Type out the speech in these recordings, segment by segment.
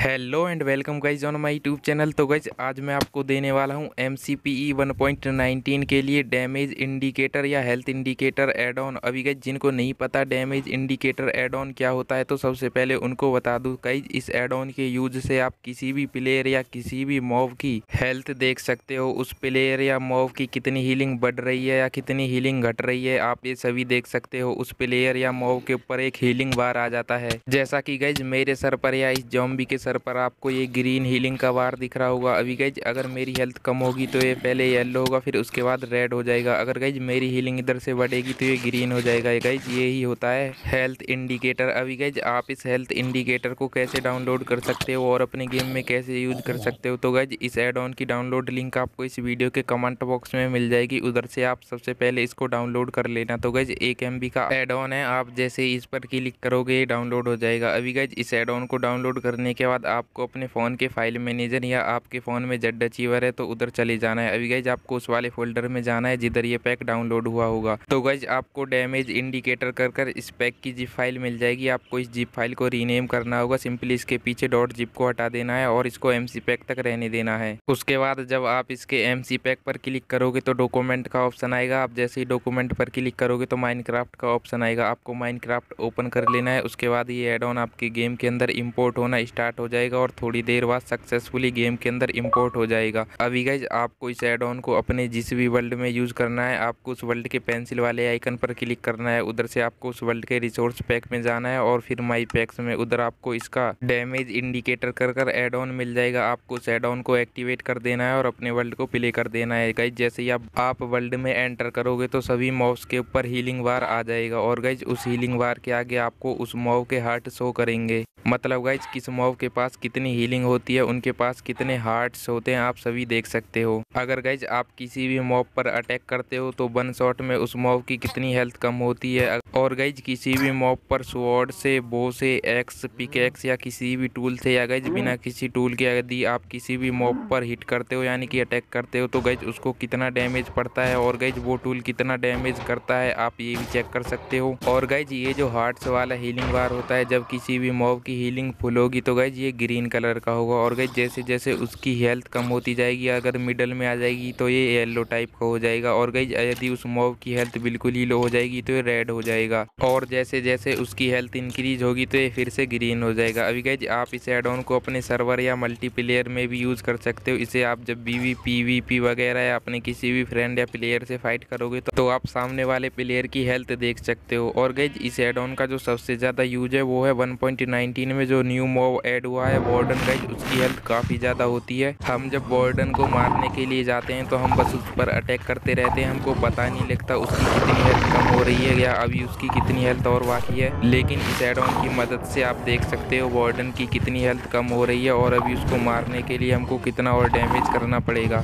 Hello and welcome guys on my YouTube channel. तो guys आज मैं आपको देने वाला हूं MCPE 1.19 के लिए डैमेज इंडिकेटर या हेल्थ इंडिकेटर एड ऑन। अभी गाइज जिनको नहीं पता डैमेज इंडिकेटर एड ऑन क्या होता है तो सबसे पहले उनको बता दूं गाइज, इस एड ऑन के यूज से आप किसी भी प्लेयर या किसी भी मॉब की हेल्थ देख सकते हो। उस प्लेयर या मॉब की कितनी हीलिंग बढ़ रही है या कितनी हीलिंग घट रही है आप ये सभी देख सकते हो। उस प्लेयर या मॉब के ऊपर एक हीलिंग बार आ जाता है, जैसा कि गाइज मेरे सर पर या इस ज़ॉम्बी के सर पर आपको ये ग्रीन हीलिंग का बार दिख रहा होगा। अभी गाइज अगर मेरी हेल्थ कम होगी तो ये पहले येलो होगा, फिर उसके बाद रेड हो जाएगा। अगर गाइज मेरी हीलिंग इधर से बढ़ेगी तो ये ग्रीन हो जाएगा। गाइज यही होता है हेल्थ इंडिकेटर। अभी गाइज आप इस हेल्थ इंडिकेटर को कैसे डाउनलोड कर सकते हो और अपने गेम में कैसे यूज कर सकते हो तो गाइज इस एड ऑन की डाउनलोड लिंक आपको इस वीडियो के कमेंट बॉक्स में मिल जाएगी, उधर से आप सबसे पहले इसको डाउनलोड कर लेना। तो गाइज 1 MB का एड ऑन है, आप जैसे इस पर क्लिक करोगे डाउनलोड हो जाएगा। अभी गाइज इस एड ऑन को डाउनलोड करने के बाद आपको अपने फ़ोन के फाइल मैनेजर या आपके फ़ोन में जेड अचीवर है तो उधर चले जाना है। अभी गाइज आपको उस वाले फोल्डर में जाना है जिधर ये पैक डाउनलोड हुआ होगा। तो गाइज आपको डैमेज इंडिकेटर कर इस पैक की जिप फाइल मिल जाएगी। आपको इस जिप फाइल को रीनेम करना होगा, सिंपली इसके पीछे .zip को हटा देना है और इसको MC पैक तक रहने देना है। उसके बाद जब आप इसके MC पैक पर क्लिक करोगे तो डॉक्यूमेंट का ऑप्शन आएगा। आप जैसे ही डॉक्यूमेंट पर क्लिक करोगे तो माइनक्राफ्ट का ऑप्शन आएगा, आपको माइनक्राफ्ट ओपन कर लेना है। उसके बाद ये एड ऑन आपके गेम के अंदर इम्पोर्ट होना स्टार्ट हो जाएगा और थोड़ी देर बाद सक्सेसफुली गेम के अंदर इंपोर्ट हो जाएगा। अभी गाइज आपको इस एड ऑन को अपने जिस भी वर्ल्ड में यूज करना है आपको उस वर्ल्ड के पेंसिल वाले आइकन पर क्लिक करना है, उधर से आपको उस वर्ल्ड के रिसोर्स पैक में जाना है और फिर माई पैक्स में, उधर आपको इसका डैमेज इंडिकेटर कर एड ऑन मिल जाएगा। आपको उस एड ऑन को एक्टिवेट कर देना है और अपने वर्ल्ड को प्ले कर देना है। गाइज जैसे ही आप वर्ल्ड में एंटर करोगे तो सभी मॉब्स के ऊपर हीलिंग बार आ जाएगा और गाइज उस हीलिंग बार के आगे आपको उस मॉब के हार्ट शो करेंगे, मतलब गाइज किस मॉब के पास कितनी हीलिंग होती है, उनके पास कितने हार्ट्स होते हैं आप सभी देख सकते हो। अगर गाइज आप किसी भी मॉब पर अटैक करते हो तो 1 शॉट में उस मॉब की कितनी हेल्थ कम होती है। और गाइज किसी भी मॉब पर स्वॉर्ड से, बो से, एक्स, पिकैक्स या किसी भी टूल से या गाइज बिना किसी टूल के यदि आप किसी भी मॉब पर हिट करते हो यानी कि अटैक करते हो तो गाइज उसको कितना डैमेज पड़ता है और गाइज वो टूल कितना डैमेज करता है आप ये भी चेक कर सकते हो। और गाइज ये जो हार्ट्स वाला हीलिंग बार होता है जब किसी भी मॉब की हीलिंग फुल होगी तो गाइज ये ग्रीन कलर का होगा और गाइज जैसे जैसे उसकी हेल्थ कम होती जाएगी अगर मिडल में आ जाएगी तो ये येलो टाइप का हो जाएगा और गाइज यदि उस मॉब की हेल्थ बिल्कुल ही लो हो जाएगी तो ये रेड हो जाएगा और जैसे जैसे उसकी हेल्थ इंक्रीज होगी तो ये फिर से ग्रीन हो जाएगा। अभी गाइज आप इस एड ऑन को अपने सर्वर या मल्टीप्लेयर में भी यूज कर सकते हो। इसे आप जब PvP वगैरह या अपने किसी भी फ्रेंड या प्लेयर से फाइट करोगे तो आप सामने वाले प्लेयर की हेल्थ देख सकते हो। और गाइज इस एड ऑन का जो सबसे ज्यादा यूज है वो है 1.19 में जो न्यू मॉब ऐड हुआ है वार्डन। गाइज उसकी हेल्थ काफ़ी ज़्यादा होती है, हम जब वार्डन को मारने के लिए जाते हैं तो हम बस उस पर अटैक करते रहते हैं, हमको पता नहीं लगता उसकी कितनी हेल्थ कम हो रही है या अभी उसकी कितनी हेल्थ और बाकी है। लेकिन इस एड ऑन की मदद से आप देख सकते हो वार्डन की कितनी हेल्थ कम हो रही है और अभी उसको मारने के लिए हमको कितना और डैमेज करना पड़ेगा।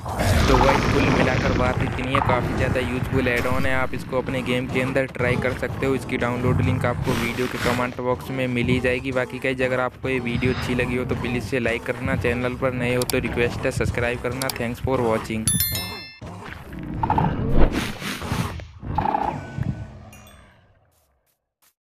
तो गाइज कुल मिलाकर बात इतनी है, काफ़ी ज़्यादा यूजफुल एड ऑन है, आप इसको अपने गेम के अंदर ट्राई कर सकते हो। इसकी डाउनलोड लिंक आपको वीडियो के कमेंट बॉक्स में मिल ही जाएगी। बाकी गाइज अगर आपको ये वीडियो अच्छी लगी हो तो प्लीज़ से लाइक करना, चैनल पर नए हो तो रिक्वेस्ट है सब्सक्राइब करना। Thanks for watching.